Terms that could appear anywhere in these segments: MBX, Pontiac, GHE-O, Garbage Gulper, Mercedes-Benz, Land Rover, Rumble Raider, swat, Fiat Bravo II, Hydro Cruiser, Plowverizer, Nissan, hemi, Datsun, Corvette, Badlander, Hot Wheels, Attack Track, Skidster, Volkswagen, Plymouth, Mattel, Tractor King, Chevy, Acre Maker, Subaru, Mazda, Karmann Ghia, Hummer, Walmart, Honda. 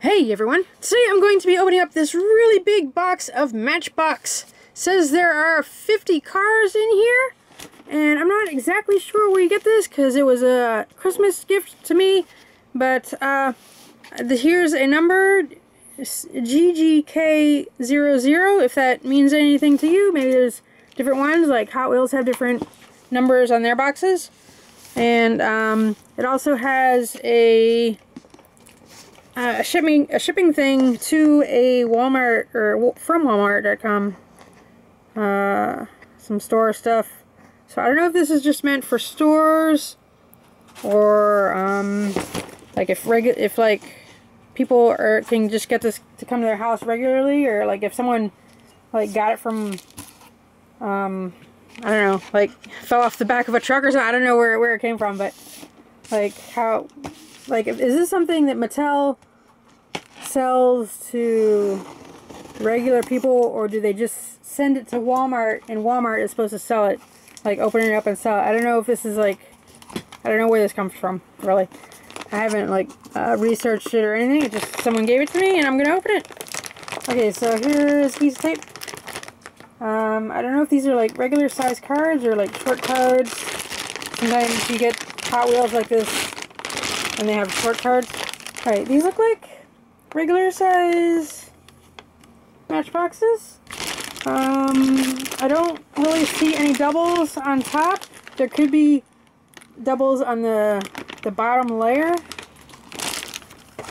Hey everyone, today I'm going to be opening up this really big box of Matchbox. It says there are 50 cars in here, and I'm not exactly sure where you get this because it was a Christmas gift to me, but here's a number, GGK00, if that means anything to you. Maybe there's different ones, like Hot Wheels have different numbers on their boxes. And it also has a shipping thing to a Walmart, or from Walmart.com, some store stuff. So I don't know if this is just meant for stores, or like if like people can just get this to come to their house regularly, or like if someone like got it from I don't know, like fell off the back of a truck or something. I don't know where it came from, but like how. Like, is this something that Mattel sells to regular people, or do they just send it to Walmart and Walmart is supposed to sell it, like open it up and sell it? I don't know if this is like, I don't know where this comes from, really. I haven't like researched it or anything. It's just someone gave it to me and I'm gonna open it. Okay, so here's a piece of tape. I don't know if these are like regular size cards or like short cards. Sometimes you get Hot Wheels like this, and they have short cards. Alright, these look like regular size Matchboxes. I don't really see any doubles on top. There could be doubles on the bottom layer.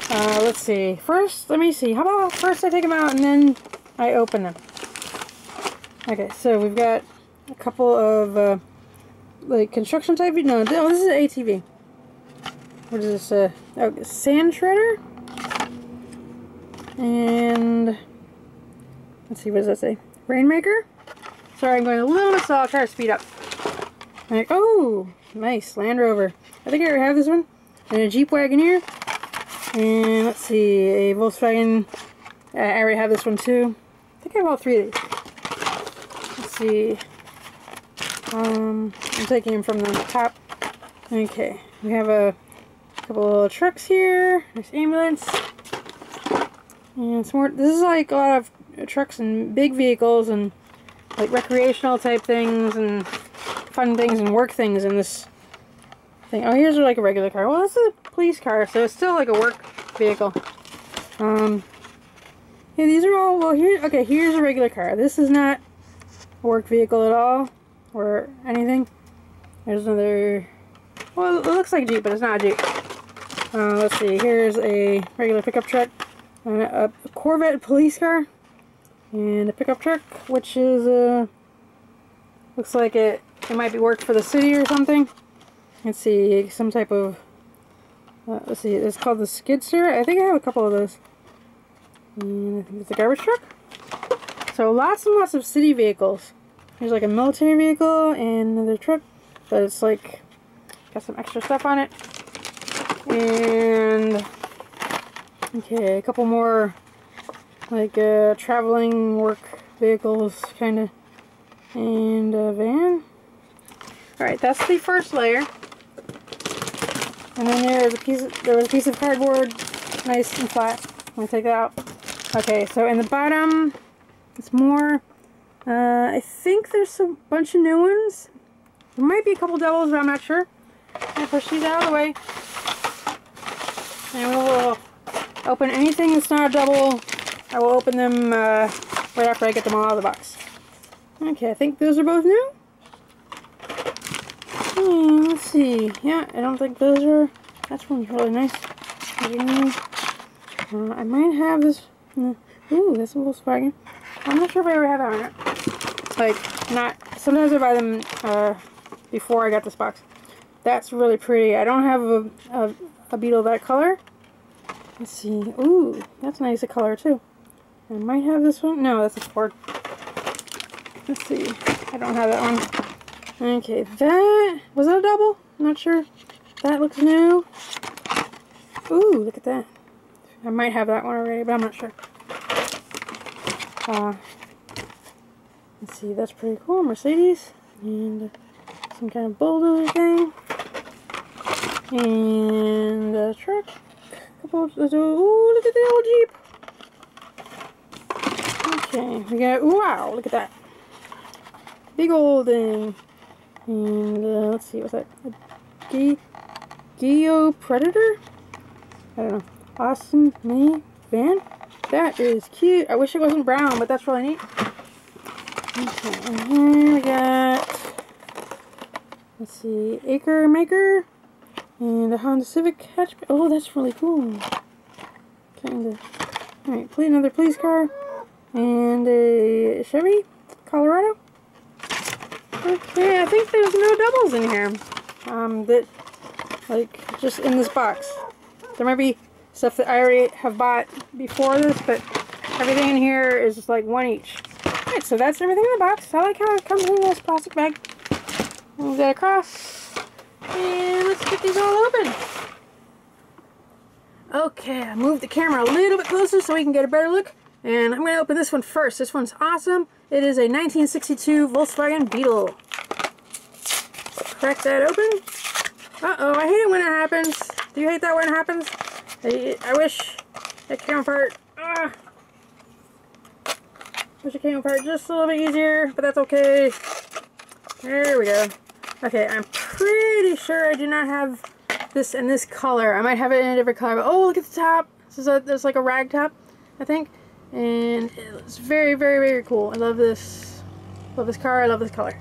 Let's see. First, let me see. How about first I take them out and then I open them. Okay, so we've got a couple of like construction type. No, this is an ATV. What is this, oh, sand shredder? And let's see, what does that say? Rainmaker? Sorry, I'm going a little bit slow. I'll try to speed up. Like, oh, nice, Land Rover. I think I already have this one. And a Jeep Wagoneer. And let's see, a Volkswagen. I already have this one too. I think I have all three of these. Let's see. I'm taking them from the top. Okay, we have a couple of little trucks here. Nice ambulance. And some more. This is like a lot of trucks and big vehicles and like recreational type things and fun things and work things in this thing. Oh, here's like a regular car. Well, this is a police car, so it's still like a work vehicle. Yeah, these are all, well, here, okay, here's a regular car. This is not a work vehicle at all or anything. There's another, well, it looks like a Jeep, but it's not a Jeep. Let's see, here's a regular pickup truck, and a Corvette police car, and a pickup truck, which is looks like it might be work for the city or something. Let's see, some type of, let's see, it's called the Skidster. I think I have a couple of those. And I think it's a garbage truck. So lots and lots of city vehicles. There's like a military vehicle and another truck, but it's like got some extra stuff on it. And okay, a couple more like traveling work vehicles kind of, and a van. All right, that's the first layer. And then there was a piece of cardboard, nice and flat. I'm gonna take that out. Okay, so in the bottom, it's more. I think there's a bunch of new ones. There might be a couple doubles, but I'm not sure. I'm gonna push these out of the way. And we will open anything that's not a double. I will open them right after I get them all out of the box. Okay, I think those are both new. Let's see. Yeah, I don't think those are. That one's really nice. I might have this. Ooh, that's a Volkswagen. I'm not sure if I ever had that or not. Like, not. Sometimes I buy them before I got this box. That's really pretty. I don't have a Beetle that color. Let's see. Ooh, that's nice a color too. I might have this one. No, that's a Ford. Let's see. I don't have that one. Okay, that was that a double? I'm not sure. That looks new. Ooh, look at that. I might have that one already, but I'm not sure. Let's see. That's pretty cool. Mercedes and some kind of bulldozer thing. And a truck, Ooh, look at the old Jeep. Okay, we got, wow, look at that. Big old thing. And let's see, what's that? A GHE-O Predator? I don't know. Austin, me, Van? That is cute. I wish it wasn't brown, but that's really neat. Okay, and here we got, let's see, Acre Maker. And a Honda Civic hatchback. Oh, that's really cool. Kinda. Alright, please, another police car. And a Chevy, Colorado. Okay, I think there's no doubles in here. That, like, just in this box. There might be stuff that I already have bought before this, but everything in here is just like one each. Alright, so that's everything in the box. I like how it comes in this plastic bag. Move that across. And let's get these all open. Okay, I moved the camera a little bit closer so we can get a better look. And I'm going to open this one first. This one's awesome. It is a 1962 Volkswagen Beetle. Crack that open. Uh-oh, I hate it when it happens. Do you hate that when it happens? I wish it came apart. Ugh. Wish it came apart just a little bit easier, but that's okay. There we go. Okay, I'm pretty sure I do not have this in this color. I might have it in a different color, but oh, look at the top. This is a, there's like a rag top, I think. And it's very, very, very cool. I love this. Love this car. I love this color.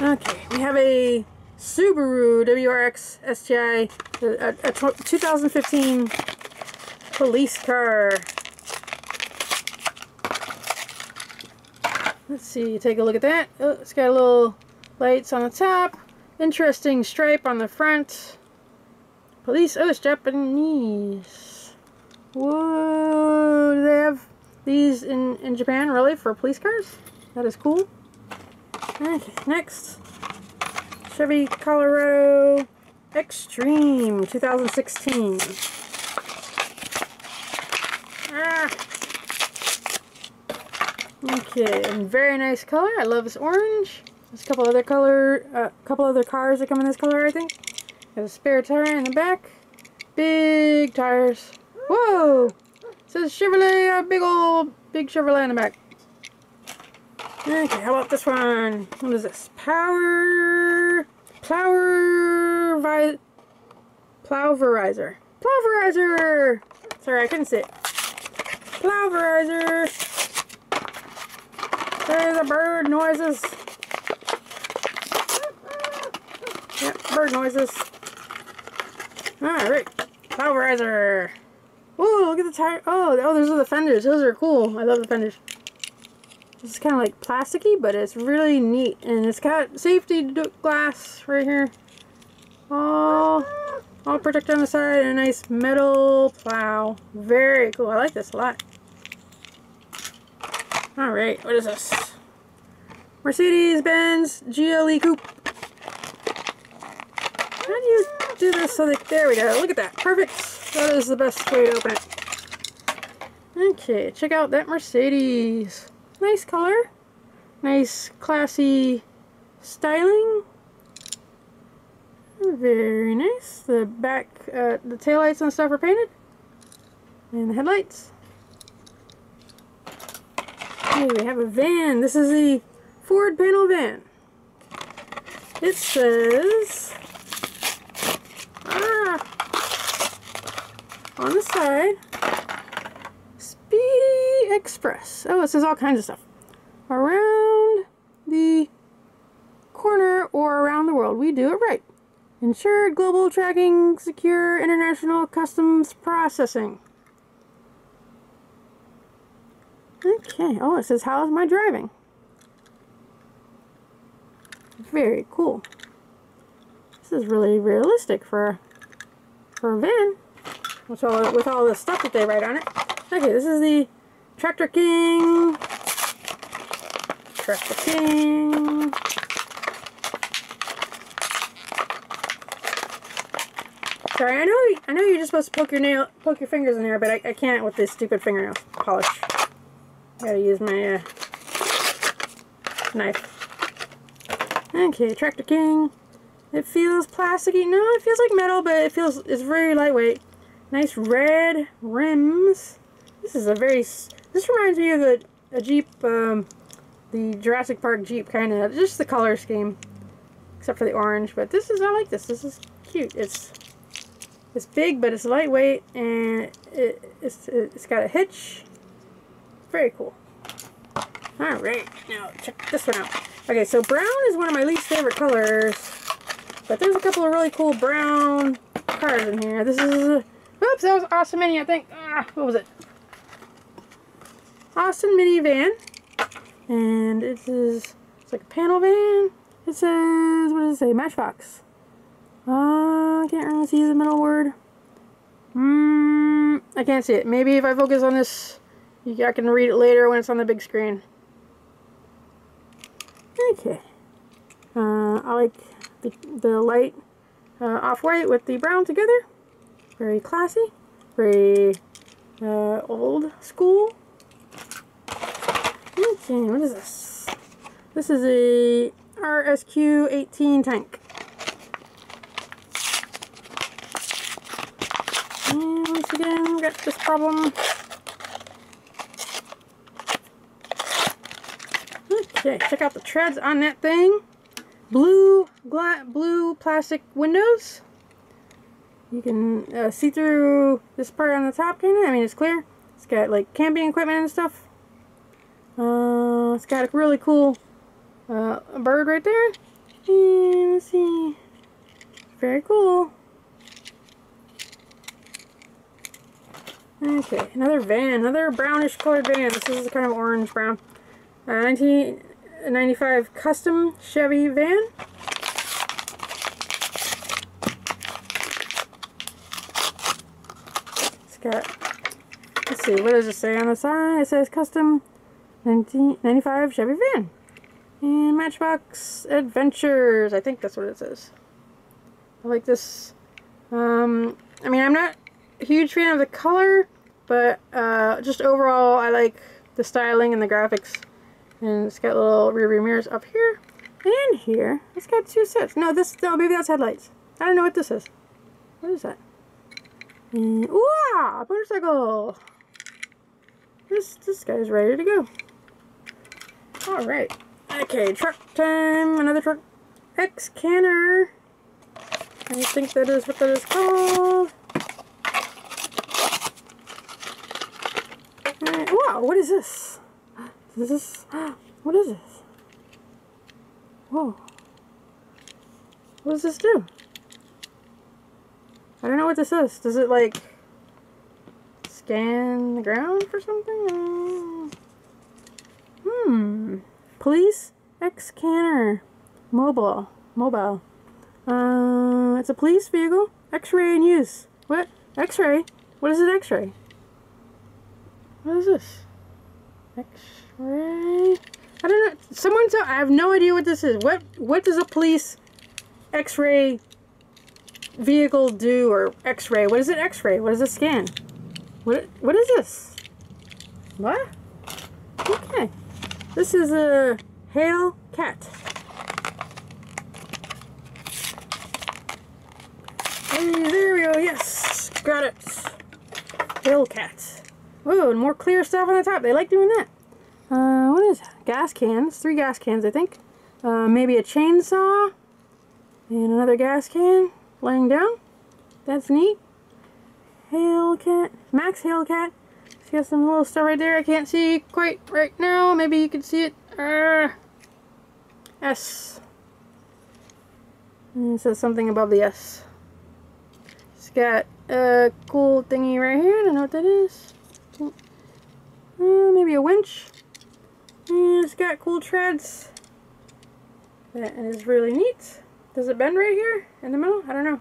Okay, we have a Subaru WRX STI, a 2015 police car. Let's see, take a look at that. Oh, it's got a little lights on the top. Interesting stripe on the front. Police. Oh, it's Japanese. Whoa. Do they have these in Japan, really, for police cars? That is cool. Okay, next. Chevy Colorado Extreme 2016. Ah. Okay, and very nice color. I love this orange. There's a couple other color, couple other cars that come in this color, I think. There's a spare tire in the back. Big tires. Whoa! It says Chevrolet, a big old, big Chevrolet in the back. Okay, how about this one? What is this? Plowverizer. Plowverizer! Sorry, I couldn't see it. Plowverizer! There's the bird noises. Yep, bird noises. Alright, Plowverizer. Whoa, look at the tire. Oh, those are the fenders. Those are cool. I love the fenders. This is kind of like plasticky, but it's really neat. And it's got safety glass right here. All protected on the side and a nice metal plow. Very cool. I like this a lot. Alright, what is this? Mercedes-Benz GLE Coupe. How do you do this so that, there we go, look at that, perfect. That is the best way to open it. Okay, check out that Mercedes. Nice color, nice classy styling. Very nice. The back, the taillights and stuff are painted. And the headlights. Okay, we have a van. This is the Ford panel van. It says, on the side, Speedy Express. Oh, it says all kinds of stuff. Around the corner or around the world, we do it right. Insured, global tracking, secure, international customs processing. Okay. Oh, it says, how's my driving? Very cool. This is really realistic for a van. With all the stuff that they write on it. Okay, this is the Tractor King. Tractor King. Sorry, I know you're just supposed to poke your fingers in there, but I can't with this stupid fingernail polish. I gotta use my knife. Okay, Tractor King. It feels plasticky. No, it feels like metal, but it's very lightweight. Nice red rims. This is a very... This reminds me of a Jeep, the Jurassic Park Jeep, kind of. Just the color scheme. Except for the orange. But this is... I like this. This is cute. It's big, but it's lightweight. And it's got a hitch. Very cool. Alright. Now, check this one out. Okay, so brown is one of my least favorite colors. But there's a couple of really cool brown cars in here. This is... Oops, that was Austin Mini, I think. What was it? Austin Mini van. And it is... It's like a panel van. It says... What does it say? Matchbox. I can't really see the middle word. I can't see it. Maybe if I focus on this, I can read it later when it's on the big screen. Okay. I like the light off-white with the brown together. Very classy. Very old school. Okay, what is this? This is a RSQ-18 tank. And once again, we got this problem. Okay, check out the treads on that thing. Blue plastic windows. You can see through this part on the top, kind of. I mean, it's clear. It's got like camping equipment and stuff. It's got a really cool bird right there. And let's see. Very cool. Okay, another van. Another brownish colored van. This is kind of orange brown. 1995 custom Chevy van. It's got, let's see, what does it say on the side? It says custom 1995 Chevy van. And Matchbox Adventures, I think that's what it says. I like this. I mean, I'm not a huge fan of the color, but just overall, I like the styling and the graphics. And it's got little rear-view mirrors up here and here. It's got two sets. No, this, no, maybe that's headlights. I don't know what this is. What is that? Ooh, motorcycle! This guy's ready to go. All right. Okay, truck time. Another truck. X-Canner. I think that is what that is called. Right. Wow, what is this? This is, what is this? Whoa. What does this do? I don't know what this is. Does it like scan the ground for something? Police X-Canner mobile. It's a police vehicle. X-ray in use. What? X-ray? What is an X-ray? What is this? X-ray? I don't know. Someone tell. I have no idea what this is. What does a police X-ray vehicle do, or X-ray? What is it? X-ray? What does it scan? What is this? What? Okay. This is a Hail Cat. And there we go. Yes, got it. Hail Cat. Oh, and more clear stuff on the top. They like doing that. What is that? Gas cans. 3 gas cans, I think. Maybe a chainsaw. And another gas can laying down. That's neat. Hail Cat. Max Hail Cat. She's got some little stuff right there I can't see quite right now. Maybe you can see it. S. And it says something above the S. It's got a cool thingy right here. I don't know what that is. Maybe a winch. And it's got cool treads. That is really neat. Does it bend right here in the middle? I don't know.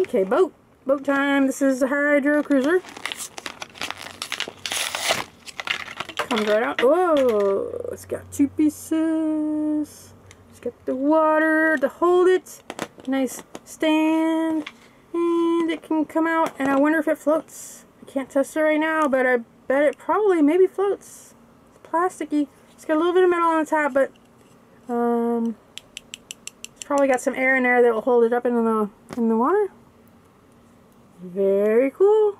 Okay, boat. Boat time. This is the Hydro Cruiser. Comes right out. Whoa! It's got 2 pieces. It's got the water to hold it. Nice stand. And it can come out, and I wonder if it floats. I can't test it right now, but I bet it probably maybe floats. It's plasticky. It's got a little bit of metal on the top, but it's probably got some air in there that will hold it up in the water. Very cool.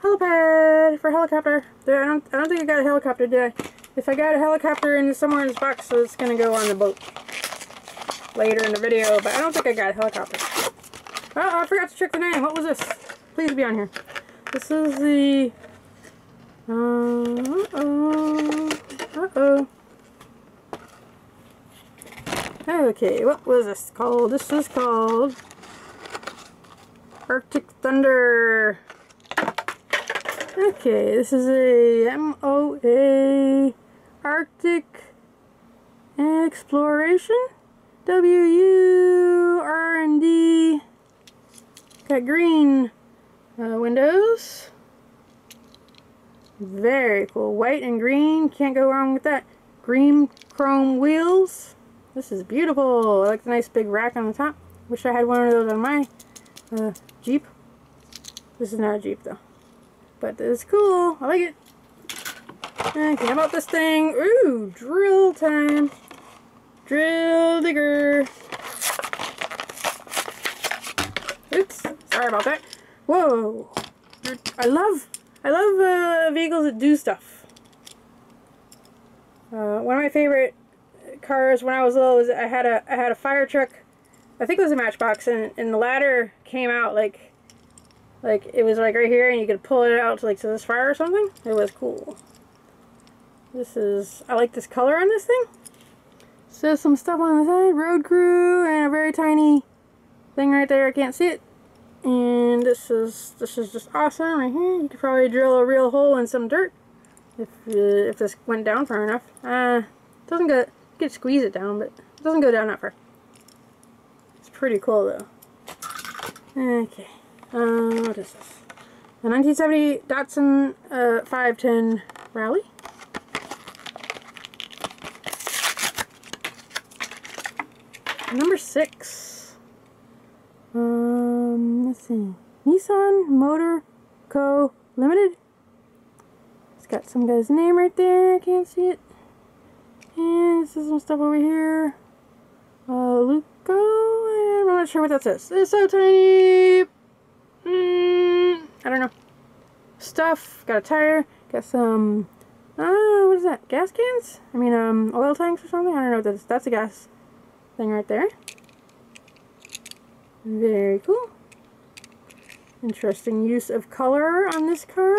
Helipad for helicopter. I don't think I got a helicopter, did I? If I got a helicopter in somewhere in this box, so it's gonna go on the boat later in the video, but I don't think I got a helicopter. Oh, I forgot to check the name. What was this? Please be on here. This is the Okay, what was this called? This is called Arctic Thunder. Okay, this is a MOA Arctic Exploration WURND. Got green windows. Very cool. White and green. Can't go wrong with that. Green chrome wheels. This is beautiful. I like the nice big rack on the top. Wish I had one of those on my Jeep. This is not a Jeep though. But it's cool. I like it. Okay, how about this thing? Ooh, drill time. Drill digger. Oops. Sorry about that. Whoa. I love vehicles that do stuff. One of my favorite cars when I was little was I had a fire truck. I think it was a Matchbox, and the ladder came out like it was like right here, and you could pull it out to this fire or something. It was cool. This is, I like this color on this thing. So some stuff on the side, road crew, and a very tiny thing right there. I can't see it. And this is just awesome right here. You could probably drill a real hole in some dirt if this went down far enough. Doesn't go. You could squeeze it down, but it doesn't go down that far. It's pretty cool though. Okay. What is this? The 1970 Datsun 510 Rally. Number 6. Let's see. Nissan Motor Co. Limited. It's got some guy's name right there. I can't see it. And this is some stuff over here. Luco. I'm not sure what that says. It's so tiny. I don't know. Stuff. Got a tire. Got some, what is that? Gas cans? I mean, oil tanks or something? I don't know what that is. That's a gas thing right there. Very cool. Interesting use of color on this car.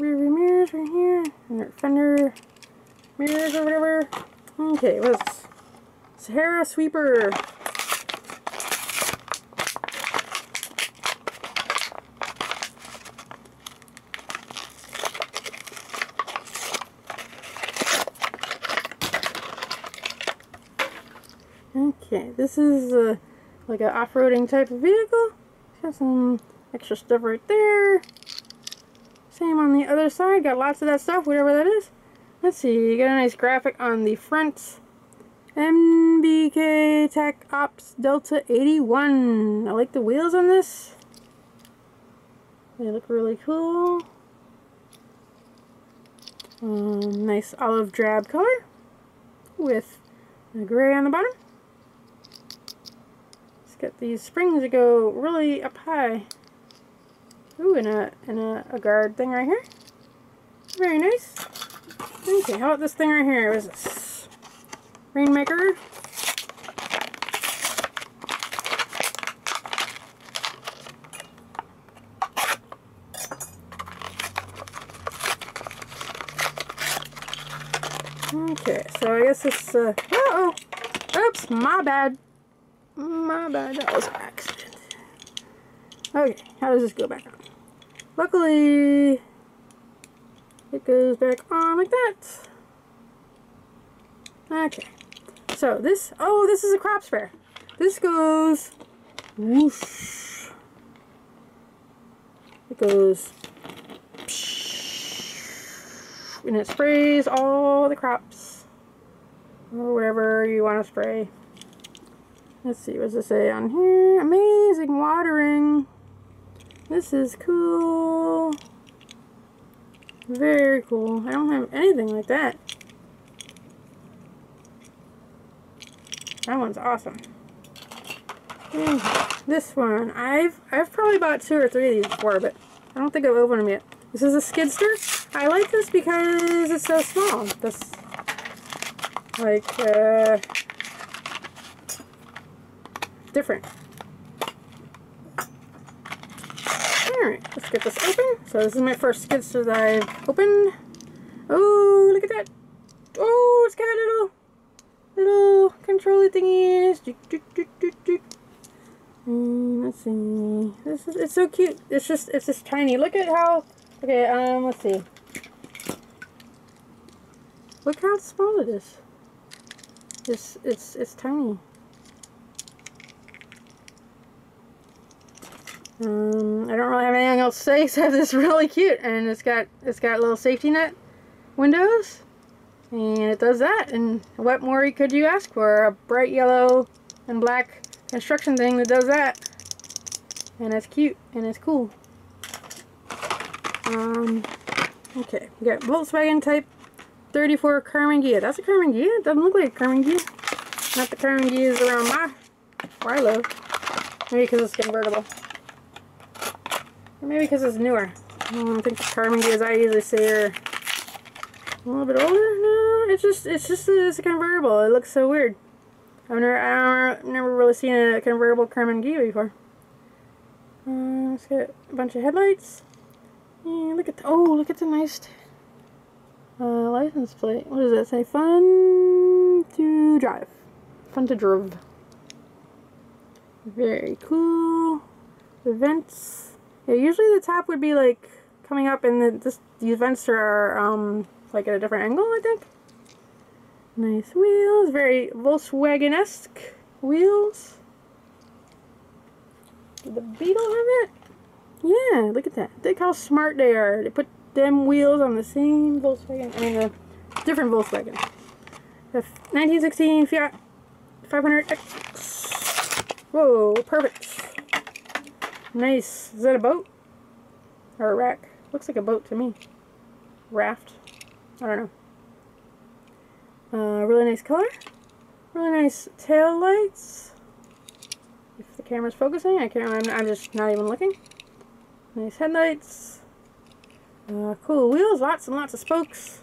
Rear view mirrors right here. And fender mirrors or whatever. Okay, what is this? Sahara Sweeper. Okay, this is like an off-roading type of vehicle. It's got some extra stuff right there. Same on the other side. Got lots of that stuff, whatever that is. Let's see. You got a nice graphic on the front. MBK Tech Ops Delta 81. I like the wheels on this. They look really cool. Nice olive drab color with a gray on the bottom. Got these springs that go really up high. Ooh, and a guard thing right here. Very nice. Okay, how about this thing right here? What is this? Rainmaker. Okay, so I guess it's uh-oh. Oops, my bad. My bad, that was an accident. Okay, how does this go back on? Luckily, it goes back on like that. Okay, so this, oh, this is a crop sprayer. This goes whoosh. It goes psh, and it sprays all the crops or whatever you want to spray. Let's see, what does it say on here? Amazing watering. This is cool. Very cool. I don't have anything like that. That one's awesome. This one, I've probably bought 2 or 3 of these before, but I don't think I've opened them yet. This is a Skidster. I like this because it's so small. This, like, different. Alright, let's get this open. So this is my first Skidster that I've opened. Oh, look at that. Oh, it's got little controller thingies. Let's see. This is, it's so cute. It's just tiny. Look at how, okay, let's see. Look how small it is. It's tiny. I don't really have anything else to say except it's really cute, and it's got little safety net windows, and it does that. And what more could you ask for? A bright yellow and black construction thing that does that, and it's cute and it's cool. Okay, we got Volkswagen Type 34 Karmann Ghia. That's a Karmann Ghia. It doesn't look like a Karmann Ghia. Not the Karmann Ghias around where I live. Maybe because it's convertible. Maybe because it's newer. I think the Karmann Ghias I usually see are a little bit older. No, it's just a convertible. It looks so weird. I've never really seen a convertible Karmann Ghia before. It's got a bunch of headlights. And look at look at the nice license plate. What does that say? Fun to drive. Fun to drive. Very cool. The vents. Yeah, usually the top would be like coming up, and these vents are like at a different angle, I think. Nice wheels, very Volkswagen-esque wheels. Did the Beetle have it? Yeah, look at that. Look how smart they are. They put them wheels on the same Volkswagen, I mean a different Volkswagen. The 1916 Fiat 500X. Whoa, perfect. Nice. Is that a boat? Or a rack? Looks like a boat to me. Raft? I don't know. Really nice color. Really nice tail lights. If the camera's focusing, I can't remember. I'm just not even looking. Nice headlights. Cool wheels. Lots and lots of spokes.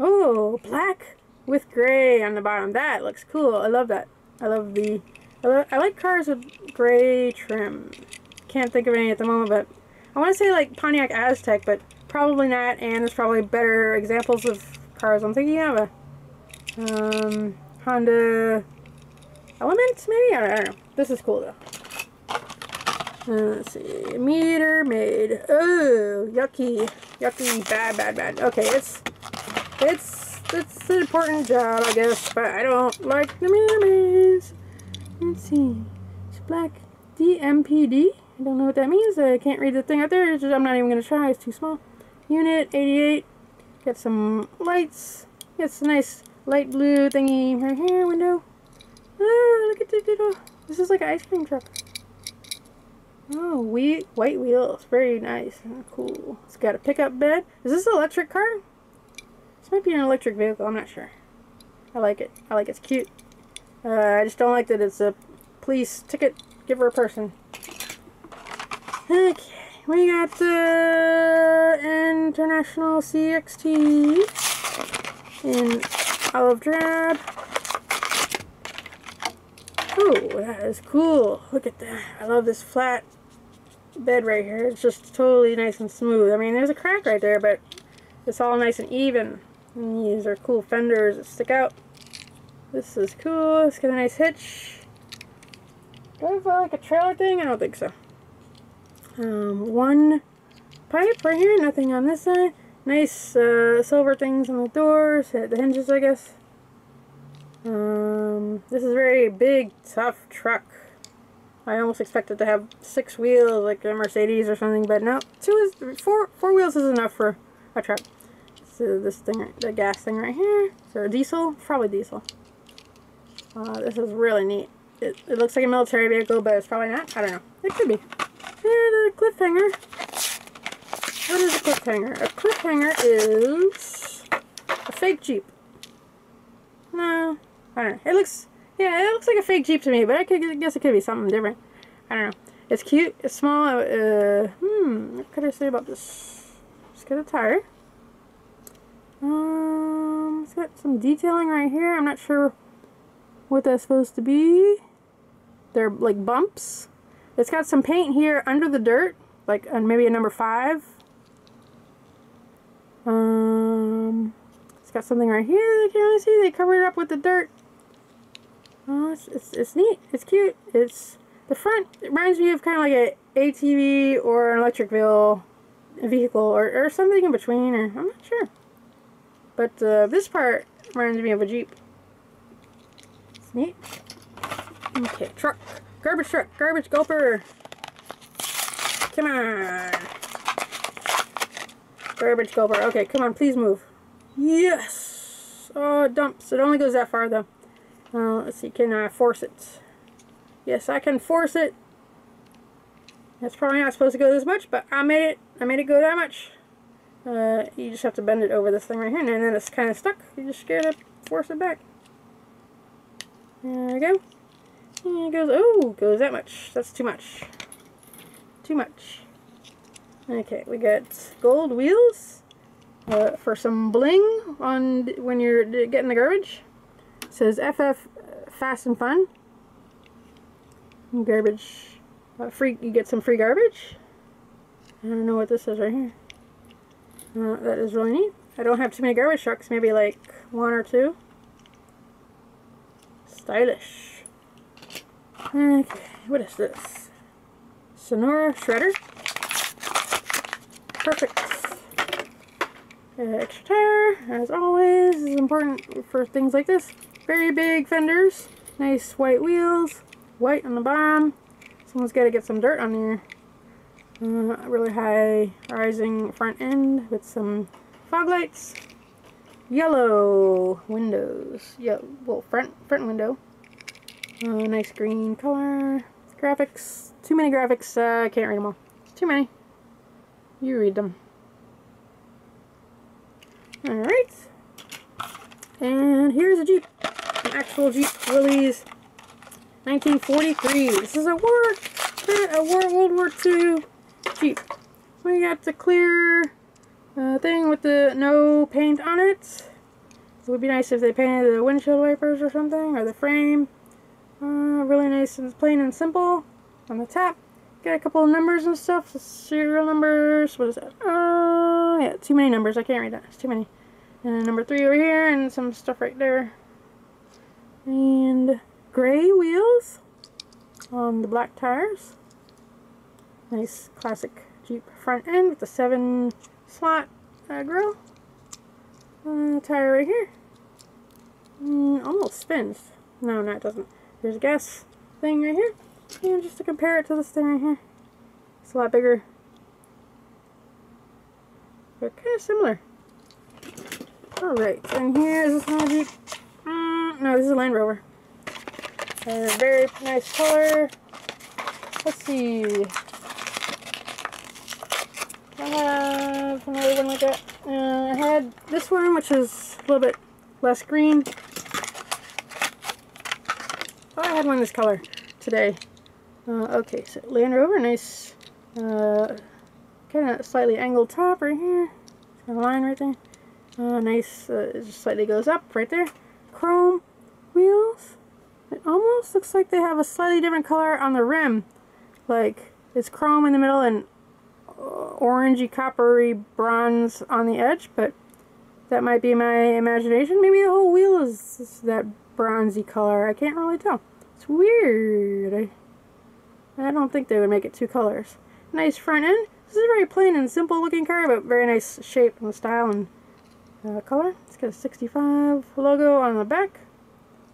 Oh, black with gray on the bottom. That looks cool. I love that. I like cars with gray trim. Can't think of any at the moment, but I want to say like Pontiac Aztec, but probably not, and there's probably better examples of cars I'm thinking of. Honda Element, maybe? I don't know. This is cool, though. Let's see. Meter made. Oh, yucky. Yucky. Bad. Okay, it's an important job, I guess, but I don't like the meter maze. Let's see. It's black DMPD. I don't know what that means. I can't read the thing out there. It's just, I'm not even going to try. It's too small. Unit 88. Got some lights. Got some nice light blue thingy right here. Window. Oh, look at the little. This is like an ice cream truck. Oh, white wheels. Very nice. Cool. It's got a pickup bed. Is this an electric car? This might be an electric vehicle. I'm not sure. I like it. I like it. It's cute. I just don't like that it's a police ticket giver person. Okay, we got the International CXT in olive drab. Oh, that is cool. Look at that. I love this flat bed right here. It's just totally nice and smooth. I mean, there's a crack right there, but it's all nice and even. And these are cool fenders that stick out. This is cool. It's got a nice hitch. Do I have like a trailer thing? I don't think so. One pipe right here. Nothing on this side. Nice silver things on the doors. The hinges, I guess. This is a very big, tough truck. I almost expected to have 6 wheels, like a Mercedes or something, but no. 4 wheels is enough for a truck. So this thing, the gas thing right here. So diesel, probably diesel. This is really neat. It looks like a military vehicle, but it's probably not. I don't know. It could be. And a cliffhanger. What is a cliffhanger? A cliffhanger is a fake Jeep. No, I don't know. It looks Yeah, it looks like a fake Jeep to me, but I guess it could be something different. I don't know. It's cute. It's small. What could I say about this? Let's get a tire. It's got some detailing right here. I'm not sure what that's supposed to be. They're like bumps. It's got some paint here under the dirt, like maybe a number 5. It's got something right here that I can't really see. They covered it up with the dirt. Oh, it's neat. It's cute. It's the front. It reminds me of kind of like an ATV or an electric vehicle or something in between. Or I'm not sure. But this part reminds me of a Jeep. It's neat. Okay, truck. Garbage truck. Garbage Gulper. Come on. Garbage Gulper. Okay, come on. Please move. Yes. Oh, it dumps. It only goes that far though. Let's see, can I force it? Yes, I can force it. That's probably not supposed to go this much, but I made it. I made it go that much. You just have to bend it over this thing right here, and then it's kind of stuck. You just gotta force it back. There we go. And it goes, oh, goes that much. That's too much. Too much. Okay, we got gold wheels for some bling on when you're getting the garbage. It says FF Fast and Fun. Garbage. Free. You get some free garbage. I don't know what this is right here. That is really neat. I don't have too many garbage trucks. Maybe like 1 or 2. Stylish. Okay. What is this? Sonora Shredder. Perfect. Extra tire, as always, is important for things like this. Very big fenders, nice white wheels, white on the bottom. Someone's got to get some dirt on there. Really high rising front end with some fog lights. Yellow windows, yeah, well, front window. Nice green color. Graphics, too many graphics. I can't read them all. Too many. You read them. Alright, and here's a Jeep, an actual Jeep release, 1943. This is a World War II Jeep. We got the clear thing with the no paint on it. So it would be nice if they painted the windshield wipers or something, or the frame. Really nice and plain and simple on the top. Got a couple of numbers and stuff, so serial numbers, what is that? Yeah, too many numbers, I can't read that, it's too many. And number 3 over here, and some stuff right there. And gray wheels on the black tires. Nice classic Jeep front end with the 7-slot grill. Tire right here. Almost spins. No, no, it doesn't. There's a gas thing right here. And just to compare it to this thing right here. It's a lot bigger. They're kind of similar. Alright, and here's this little Jeep. No, this is a Land Rover. Very nice color. Let's see. I have another one like that. I had this one, which is a little bit less green. Oh, I had one this color today. Okay, so Land Rover, nice, kind of slightly angled top right here. It's got a line right there. Nice, it just slightly goes up right there. Chrome wheels. It almost looks like they have a slightly different color on the rim. Like, it's chrome in the middle and orangey, coppery bronze on the edge, but that might be my imagination. Maybe the whole wheel is that bronzy color. I can't really tell. It's weird. I don't think they would make it 2 colors. Nice front end. This is a very plain and simple looking car, but very nice shape and style and color. It's got a 65 logo on the back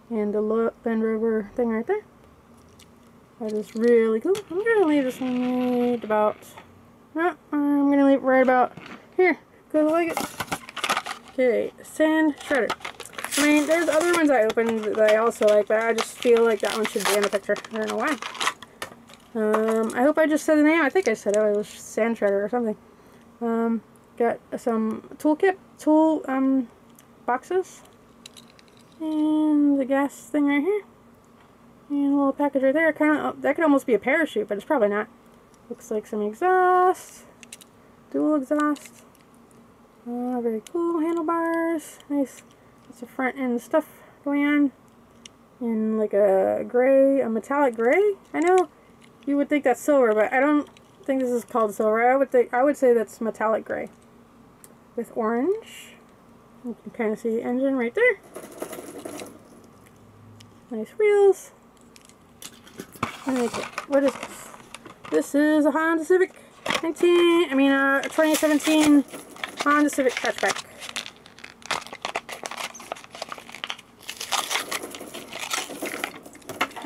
and the Land Rover thing right there. That is really cool. I'm gonna leave this one right about. No, I'm gonna leave it right about here. Cause I like it. Okay, sand shredder. I mean, there's other ones I opened that I also like, but I just feel like that one should be in the picture. I don't know why. I hope I just said the name. I think I said it was Sand Shredder or something. Got some tool boxes. And the gas thing right here. And a little package right there. Kind of, that could almost be a parachute, but it's probably not. Looks like some exhaust. Dual exhaust. Very cool handlebars. Nice. That's the front end stuff going on. In like a gray, a metallic gray. I know you would think that's silver, but I don't think this is called silver. I would say that's metallic gray with orange. You can kind of see the engine right there. Nice wheels. What is this? This is a Honda Civic 2017 Honda Civic hatchback.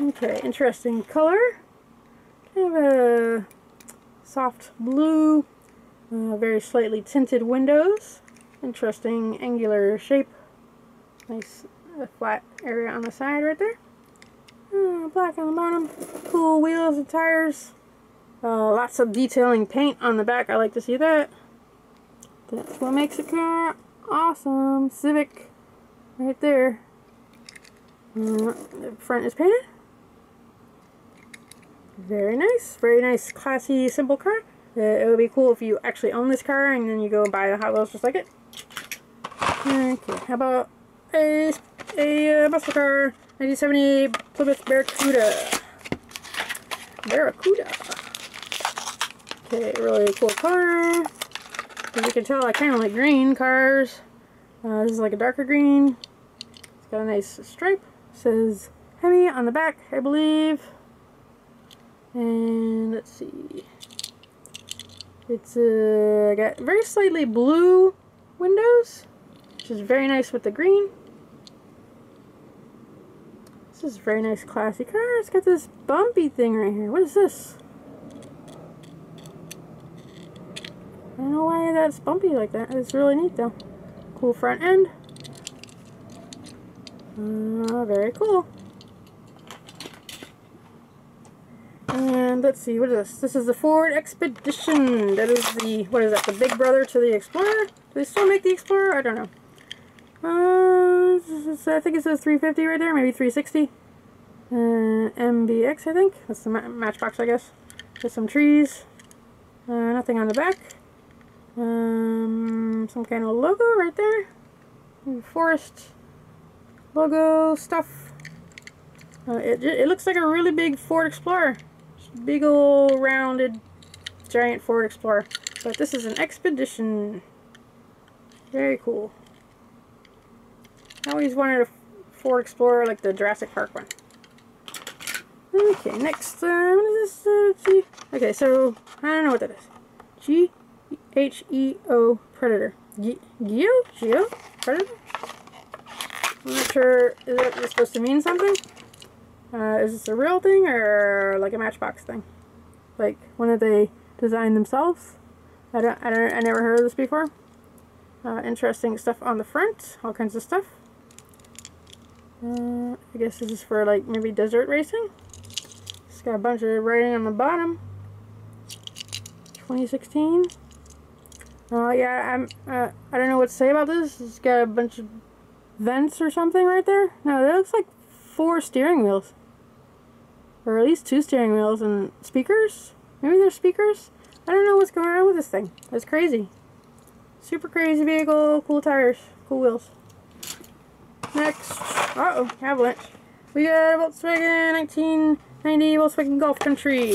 Okay, interesting color. Kind of a soft blue, very slightly tinted windows. Interesting angular shape. Nice flat area on the side right there. Black on the bottom. Cool wheels and tires. Lots of detailing paint on the back. I like to see that. That's what makes a car awesome. Civic right there. The front is painted. Very nice. Very nice, classy, simple car. It would be cool if you actually own this car and then you go and buy the Hot Wheels just like it. Okay, how about a muscle car? 1970 Plymouth Barracuda. Okay, really cool car. As you can tell, I kind of like green cars. This is like a darker green. It's got a nice stripe. It says Hemi on the back, I believe. And let's see. It's got very slightly blue windows, which is very nice with the green. This is a very nice classy car. It's got this bumpy thing right here. What is this? I don't know why that's bumpy like that. It's really neat though. Cool front end. Very cool. And let's see, what is this? This is the Ford Expedition. That is the, what is that, the big brother to the Explorer? Do they still make the Explorer? I don't know. I think it says 350 right there, maybe 360. MBX, I think. That's the Matchbox, I guess. There's some trees. Nothing on the back. Some kind of logo right there. Forest logo stuff. It looks like a really big Ford Explorer. Big old rounded giant Ford Explorer. But this is an Expedition. Very cool. I always wanted a Ford Explorer like the Jurassic Park one. Okay, next. What is this? Okay, so I don't know what that is. GHE-O Predator. G-E-O? Predator? I'm not sure. Is it supposed to mean something? Is this a real thing or like a Matchbox thing? Like one that they designed themselves? I never heard of this before. Interesting stuff on the front. All kinds of stuff. I guess this is for like maybe desert racing. It's got a bunch of writing on the bottom. 2016. Yeah, I don't know what to say about this. It's got a bunch of vents or something right there. No, that looks like 4 steering wheels, or at least 2 steering wheels and speakers. Maybe they're speakers. I don't know what's going on with this thing. It's crazy, super crazy vehicle. Cool tires, cool wheels. Next, avalanche. We got a Volkswagen 1990 Volkswagen Golf Country.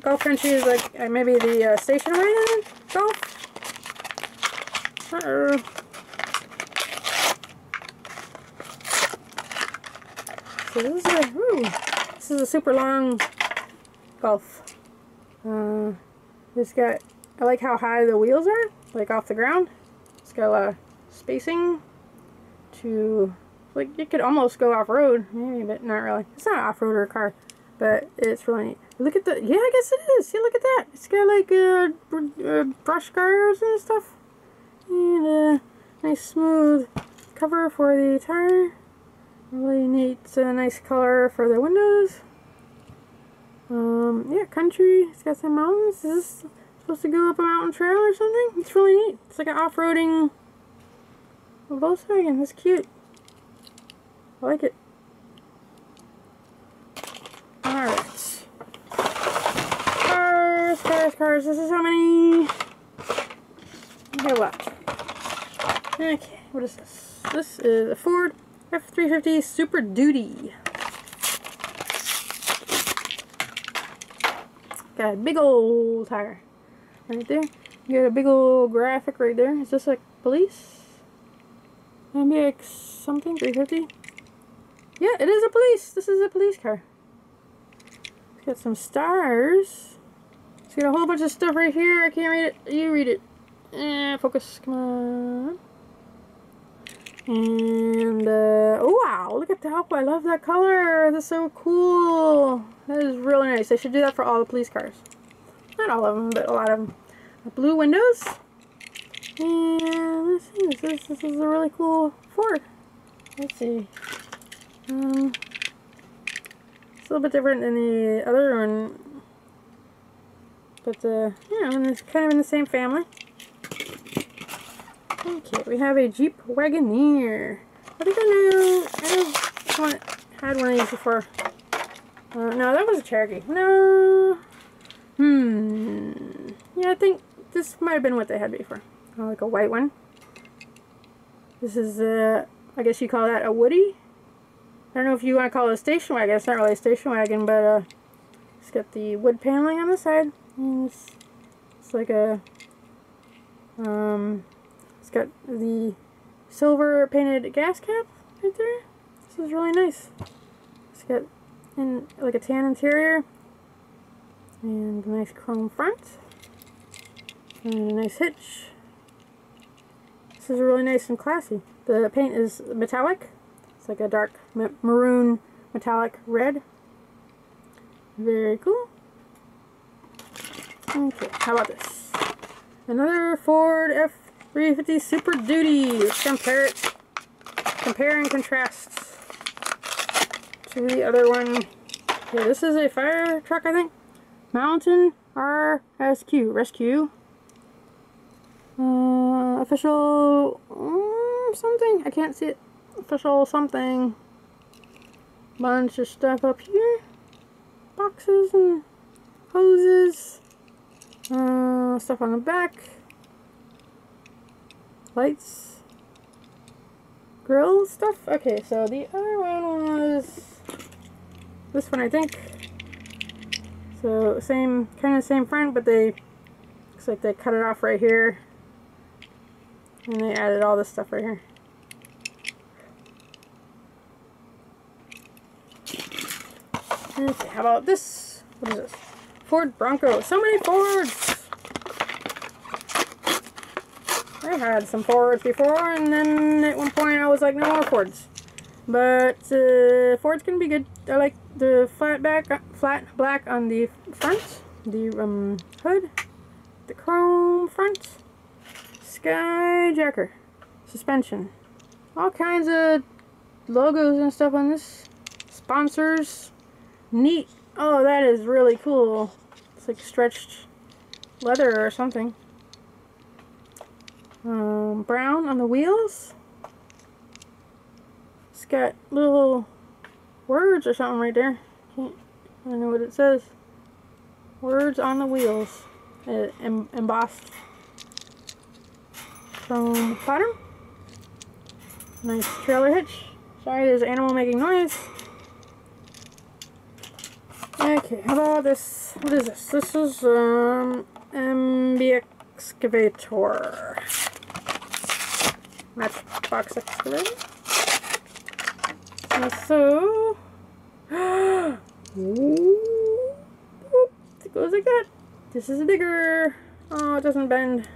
Golf Country is like maybe the station wagon golf. So this is a super long Golf. It's got, I like how high the wheels are, like off the ground. It's got a lot of spacing to, like it could almost go off-road, maybe, but not really. It's not an off-roader car, but it's really neat. Look at the, yeah, I guess it is. See, look at that. It's got like brush guards and stuff. And a nice smooth cover for the tire. Really neat, nice color for the windows. Yeah, country. It's got some mountains. Is this supposed to go up a mountain trail or something? It's really neat. It's like an off-roading Volkswagen. It's cute. I like it. cars. This is how many here left. Okay, what is this? This is a Ford F-350 Super Duty. Got a big old tire right there. You got a big old graphic right there. Is this a police? MBX something, 350? Yeah, it is a police. This is a police car. It's got some stars. It's got a whole bunch of stuff right here. I can't read it. You read it. Focus. Come on. And, oh wow, look at that. I love that color. That's so cool. That is really nice. They should do that for all the police cars. Not all of them, but a lot of them. Blue windows. And this is a really cool Ford. Let's see. It's a little bit different than the other one. But, yeah, and it's kind of in the same family. Okay, we have a Jeep Wagoneer. I think I had one of these before. No, that was a Cherokee. No. Yeah, I think this might have been what they had before. Oh, like a white one. This is, I guess you call that a Woody. I don't know if you want to call it a station wagon. It's not really a station wagon, but it's got the wood paneling on the side. And it's like a, it's got the silver painted gas cap right there. This is really nice. It's got like a tan interior and a nice chrome front. And a nice hitch. This is really nice and classy. The paint is metallic. It's like a dark maroon metallic red. Very cool. Okay, how about this? Another Ford F-350 Super Duty. Let's compare it. Compare and contrast to the other one. Okay, this is a fire truck, I think. Mountain RSQ. Rescue. Official something. I can't see it. Official something. Bunch of stuff up here. Boxes and hoses. Stuff on the back. Lights. Grill stuff. Okay, so the other one was this one, I think. So same, kind of same front, but they looks like they cut it off right here. And they added all this stuff right here. Okay, how about this? What is this? Ford Bronco. So many Fords! I had some Fords before, and then at one point I was like, no more Fords. But Fords can be good. I like the flat black on the front, the hood, the chrome front. Skyjacker, suspension, all kinds of logos and stuff on this, sponsors, neat. Oh, that is really cool. It's like stretched leather or something. Brown on the wheels. It's got little words or something right there. I don't know what it says. Words on the wheels, embossed. From bottom. Nice trailer hitch. Sorry, there's an animal making noise. Okay, how about this? What is this? This is MB excavator. Matchbox excavator. And so it goes like that. This is a digger. Oh, it doesn't bend.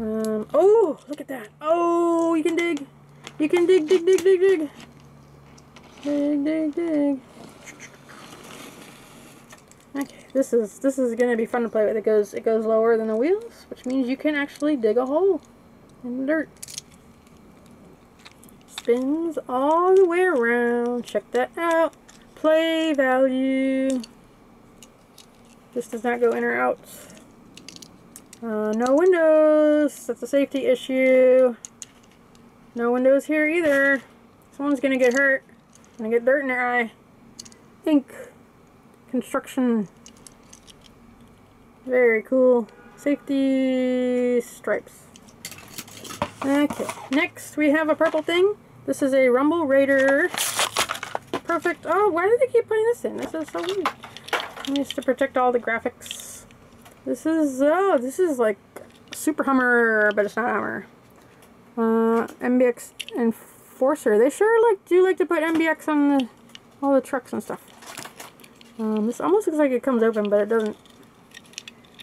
Oh, look at that. Oh, you can dig. You can dig. Dig. Okay, this is gonna be fun to play with. It goes lower than the wheels, which means you can actually dig a hole in the dirt. Spins all the way around. Check that out. Play value. This does not go in or out. No windows. That's a safety issue. No windows here either. Someone's gonna get hurt. Gonna get dirt in their eye. Ink. Construction. Very cool. Safety stripes. Okay, next we have a purple thing. This is a Rumble Raider. Perfect. Oh, why do they keep putting this in? This is so weird. It needs to protect all the graphics. This is, oh, this is like Super Hummer, but it's not Hummer. MBX Enforcer. They sure like do like to put MBX on the, all the trucks and stuff. This almost looks like it comes open, but it doesn't.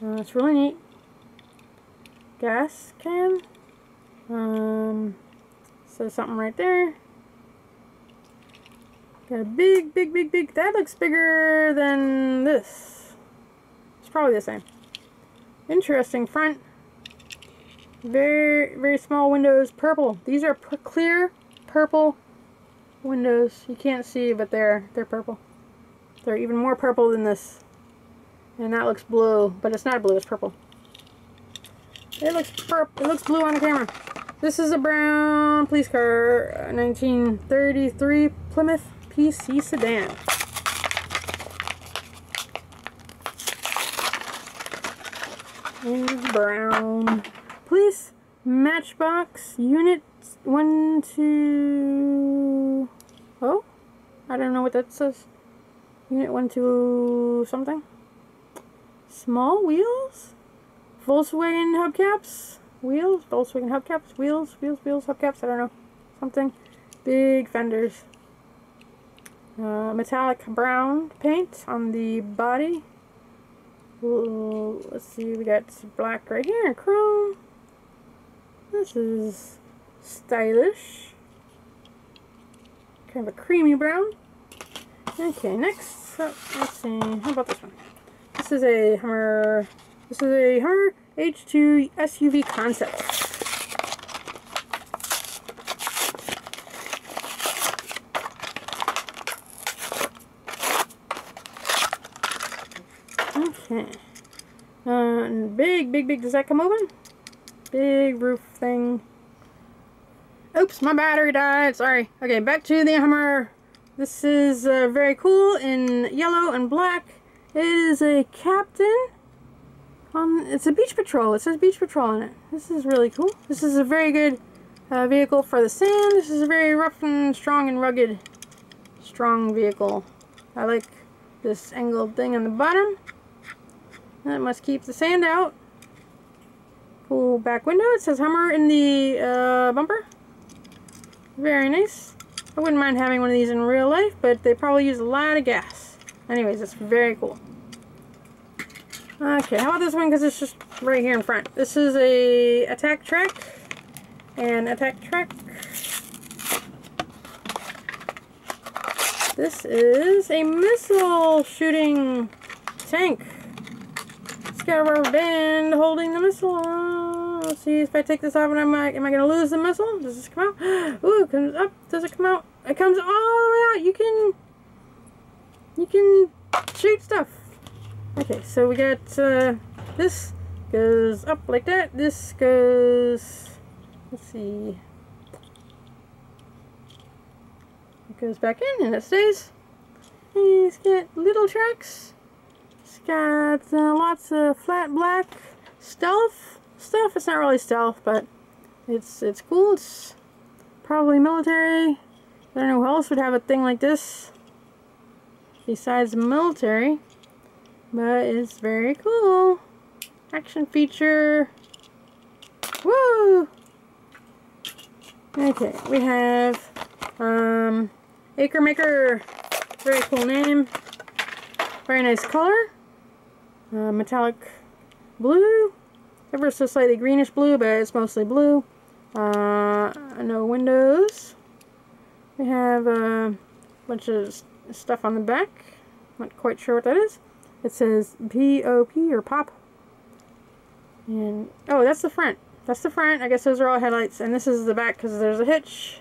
It's really neat. Gas can. So something right there. Got a big. That looks bigger than this. It's probably the same. Interesting front. Very small windows. Purple. These are clear purple windows. You can't see, but they're purple. They're even more purple than this. And that looks blue, but it's not blue. It's purple. It looks purple. It looks blue on the camera. This is a brown police car, 1933 Plymouth PC sedan. And brown police Matchbox unit 1 2. Oh, I don't know what that says. Unit 1 2 something. Small wheels, Volkswagen hubcaps. Wheels, Volkswagen hubcaps, wheels, hubcaps, I don't know, something. Big fenders. Metallic brown paint on the body. Ooh, let's see, we got black right here, chrome. This is stylish. Kind of a creamy brown. Okay, next, oh, let's see, how about this one? This is a Hummer. This is a Hummer H2 SUV concept. Okay. Big. Does that come open? Big roof thing. Oops, my battery died. Sorry. Okay, back to the Hummer. This is very cool in yellow and black. It is a captain. It's a beach patrol. It says beach patrol on it. This is really cool. This is a very good vehicle for the sand. This is a very rough and strong and rugged, strong vehicle. I like this angled thing on the bottom. That must keep the sand out. Cool back window. It says Hummer in the bumper. Very nice. I wouldn't mind having one of these in real life, but they probably use a lot of gas. Anyways, it's very cool. Okay, how about this one, because it's just right here in front. This is a Attack Track, and Attack Track. This is a missile shooting tank. It's got a rubber band holding the missile. Let's see if I take this off, and am I going to lose the missile? Does this come out? Ooh, it comes up. Does it come out? It comes all the way out. You can shoot stuff. Okay, so we got this goes up like that. This goes, let's see, it goes back in and it stays. And it's got little tracks. It's got lots of flat black stealth stuff. It's not really stealth, but it's cool. It's probably military. I don't know who else would have a thing like this besides the military. But it's very cool. Action feature. Woo! Okay, we have Acre Maker. Very cool name. Very nice color. Metallic blue. Ever so slightly greenish blue, but it's mostly blue. No windows. We have a bunch of stuff on the back. Not quite sure what that is. It says P-O-P or pop. And oh, that's the front. That's the front. I guess those are all headlights. And this is the back because there's a hitch.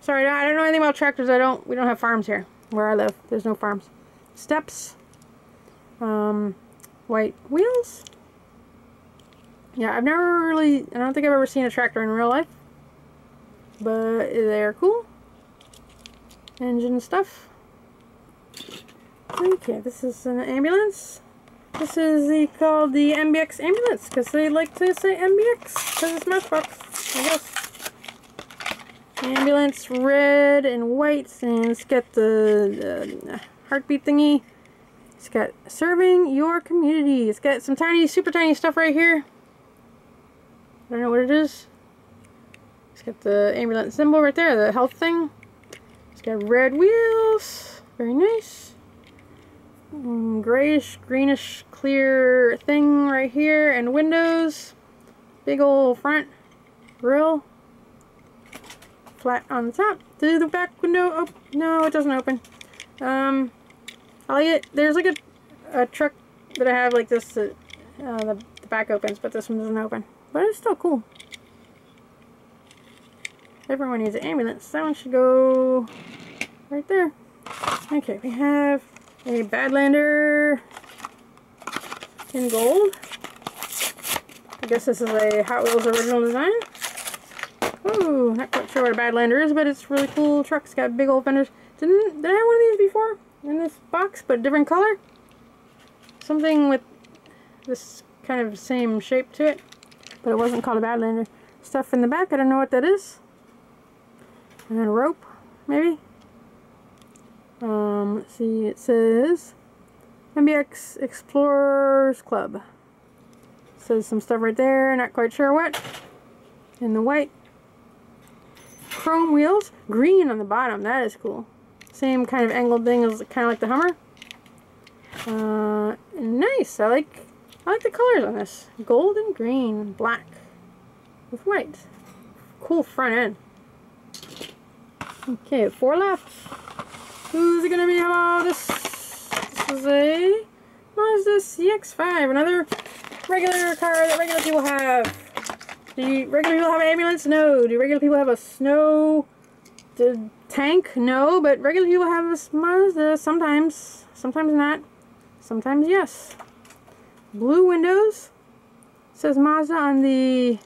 Sorry, I don't know anything about tractors. We don't have farms here where I live. There's no farms. Steps. White wheels. Yeah, I've never really, I don't think I've ever seen a tractor in real life. But they're cool. Engine stuff. Okay, this is an ambulance. This is called the MBX ambulance, because they like to say MBX, because it's Matchbox, I guess. Ambulance, red and white, and it's got the heartbeat thingy. It's got serving your community. It's got some tiny, super tiny stuff right here. I don't know what it is. It's got the ambulance symbol right there, the health thing. It's got red wheels, very nice. Grayish, greenish, clear thing right here, and windows. Big old front grill. Flat on the top. Do the back window? Oh no, it doesn't open. I like it. There's like a truck that I have like this that the back opens, but this one doesn't open. But it's still cool. Everyone needs an ambulance. That one should go right there. Okay, we have a Badlander in gold. I guess this is a Hot Wheels original design. Ooh, not quite sure what a Badlander is, but it's a really cool truck. It's got big old fenders. Did I have one of these before in this box, but different color? Something with this kind of same shape to it, but it wasn't called a Badlander. Stuff in the back, I don't know what that is. And then a rope, maybe? Let's see, it says MBX Explorers Club. It says some stuff right there, not quite sure what. In the white. Chrome wheels, green on the bottom, that is cool. Same kind of angled thing as kind of like the Hummer. Nice, I like the colors on this. Gold and green and black with white. Cool front end. Okay, four left. Who's it gonna be? How about this? This is a Mazda CX-5, another regular car that regular people have. Do regular people have an ambulance? No. Do regular people have a snow tank? No, but regular people have a Mazda sometimes. Sometimes not. Sometimes yes. Blue windows. It says Mazda on the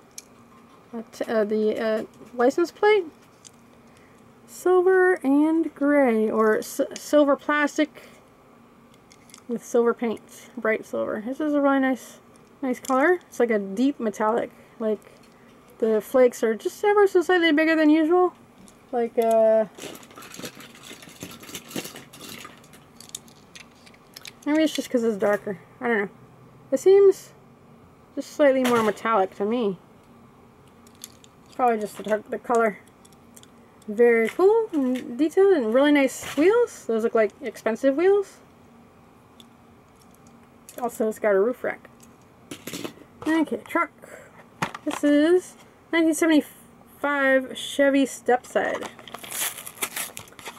license plate. Silver and gray, or silver plastic with silver paint, bright silver. This is a really nice color. It's like a deep metallic, like the flakes are just ever so slightly bigger than usual. Like maybe it's just because it's darker, I don't know. It seems just slightly more metallic to me. Probably just the color. Very cool and detailed, and really nice wheels. Those look like expensive wheels. Also, it's got a roof rack. Okay, truck. This is 1975 Chevy Stepside.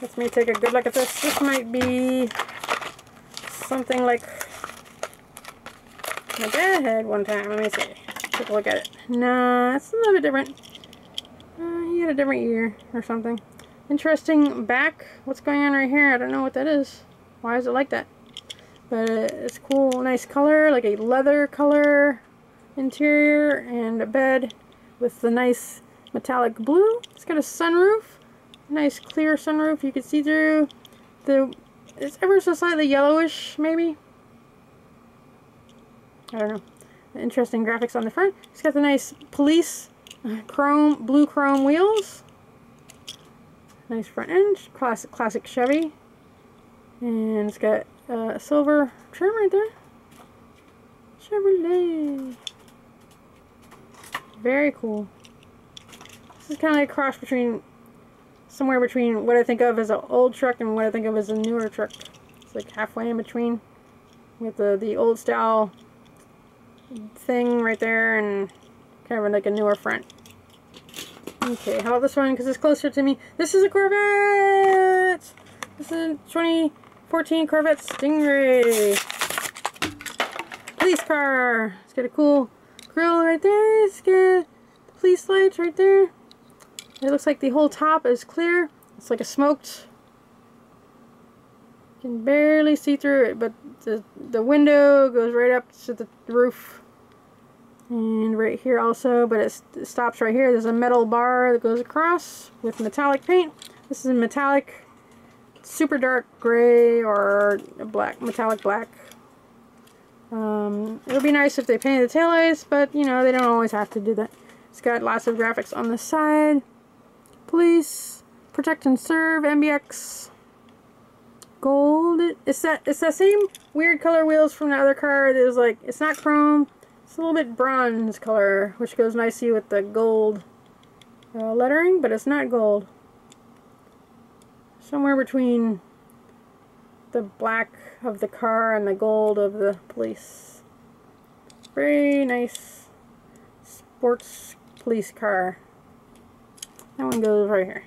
Let's me take a good look at this. This might be something like my dad had one time. Let me see. Take a look at it. Nah, it's a little bit different. He had a different year or something. Interesting back. What's going on right here? I don't know what that is. Why is it like that? But it's cool, nice color, like a leather color interior, and a bed with the nice metallic blue. It's got a sunroof, nice clear sunroof you can see through. It's ever so slightly yellowish, maybe. I don't know. Interesting graphics on the front. It's got the nice police. Blue chrome wheels. Nice front end, classic Chevy, and it's got a silver trim right there. Chevrolet. Very cool. This is kind of like a cross between, somewhere between what I think of as an old truck and what I think of as a newer truck. It's like halfway in between, with the old style thing right there and kind of like a newer front. Okay, how about this one? Because it's closer to me. This is a Corvette! This is a 2014 Corvette Stingray. Police car! It's got a cool grill right there. It's got police lights right there. It looks like the whole top is clear. It's like a smoked. You can barely see through it, but the window goes right up to the roof. And right here also, but it stops right here. There's a metal bar that goes across with metallic paint. This is a metallic, super dark gray or black, metallic black. It would be nice if they painted the taillights, but you know, they don't always have to do that. It's got lots of graphics on the side. Police, protect and serve, MBX, gold. It's that same weird color wheels from the other car. That is like, it's not chrome. It's a little bit bronze color, which goes nicely with the gold lettering, but it's not gold. Somewhere between the black of the car and the gold of the police. Very nice sports police car. That one goes right here.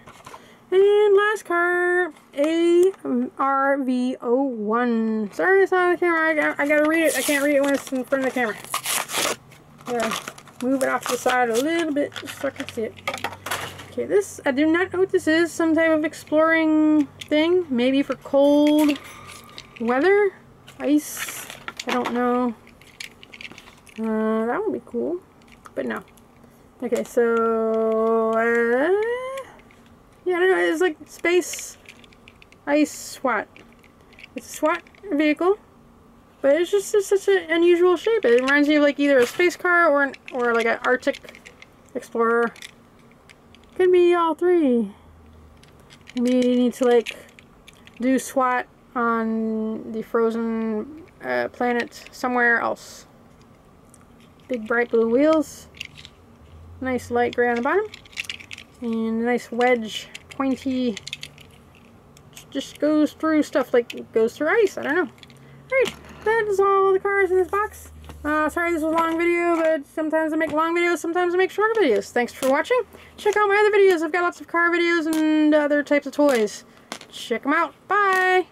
And last car, ARV01. Sorry, it's not on the camera. I gotta read it. I can't read it when it's in front of the camera. Yeah, move it off to the side a little bit so I can see it. Okay, this, I do not know what this is. Some type of exploring thing. Maybe for cold weather? Ice? I don't know. That would be cool. But no. Okay, so... yeah, I don't know. It's like space ice SWAT. It's a SWAT vehicle. But it's just such an unusual shape. It reminds me of like either a space car or like an Arctic explorer. Could be all three. Maybe you need to like do SWAT on the frozen planet somewhere else. Big bright blue wheels. Nice light gray on the bottom. And a nice wedge, pointy. Just goes through stuff like goes through ice. I don't know. Alright. That is all the cars in this box. Sorry this was a long video, but sometimes I make long videos, sometimes I make shorter videos. Thanks for watching. Check out my other videos. I've got lots of car videos and other types of toys. Check them out. Bye!